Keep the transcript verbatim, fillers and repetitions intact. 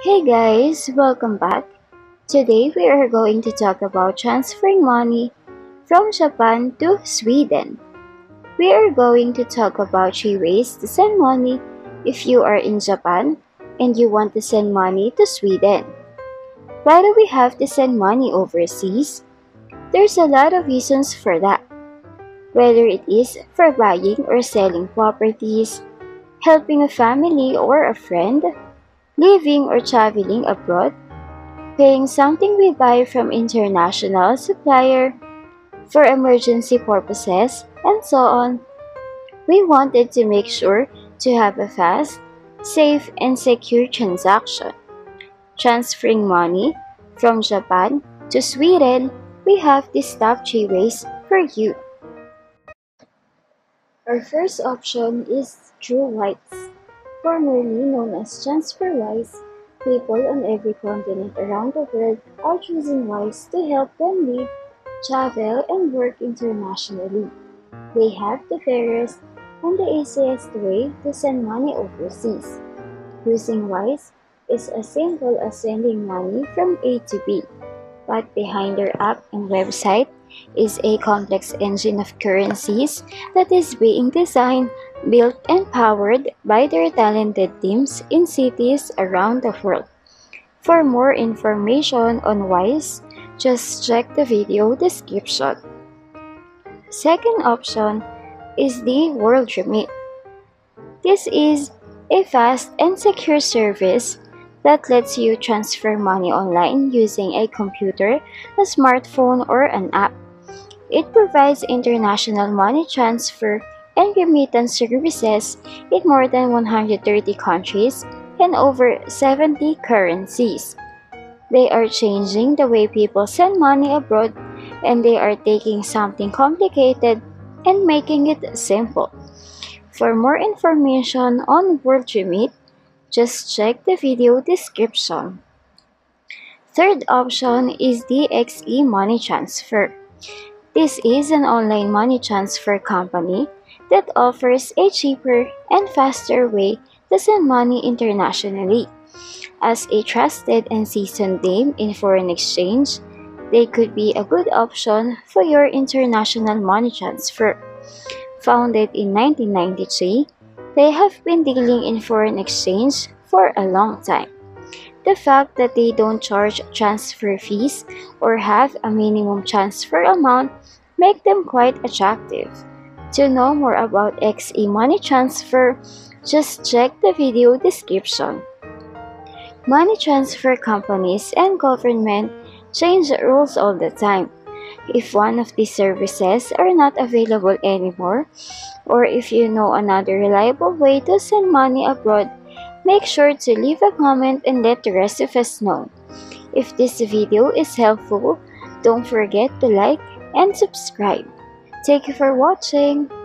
Hey guys, welcome back. Today we are going to talk about transferring money from Japan to Sweden. We are going to talk about three ways to send money if you are in Japan and you want to send money to Sweden. Why do we have to send money overseas? There's a lot of reasons for that. Whether it is for buying or selling properties, helping a family or a friend, living or traveling abroad, paying something we buy from international supplier, for emergency purposes, and so on. We wanted to make sure to have a fast, safe, and secure transaction. Transferring money from Japan to Sweden, we have these top three ways for you. Our first option is through Wise, formerly known as TransferWise. People on every continent around the world are choosing Wise to help them live, travel, and work internationally. They have the fairest and the easiest way to send money overseas. Using Wise is as simple as sending money from A to B, but behind their app and website is a complex engine of currencies that is being designed, built, and powered by their talented teams in cities around the world. For more information on Wise, just check the video description. Second option is the World Remit. This is a fast and secure service that lets you transfer money online using a computer, a smartphone, or an app. It provides international money transfer and remittance services in more than one hundred thirty countries and over seventy currencies. They are changing the way people send money abroad, and they are taking something complicated and making it simple. For more information on World Remit, just check the video description. Third option is the X E Money Transfer. This is an online money transfer company that offers a cheaper and faster way to send money internationally. As a trusted and seasoned name in foreign exchange, they could be a good option for your international money transfer. Founded in nineteen ninety-three, they have been dealing in foreign exchange for a long time. The fact that they don't charge transfer fees or have a minimum transfer amount makes them quite attractive. To know more about X E Money Transfer, just check the video description. Money transfer companies and government change rules all the time. If one of these services are not available anymore, or if you know another reliable way to send money abroad, make sure to leave a comment and let the rest of us know. If this video is helpful, don't forget to like and subscribe. Thank you for watching!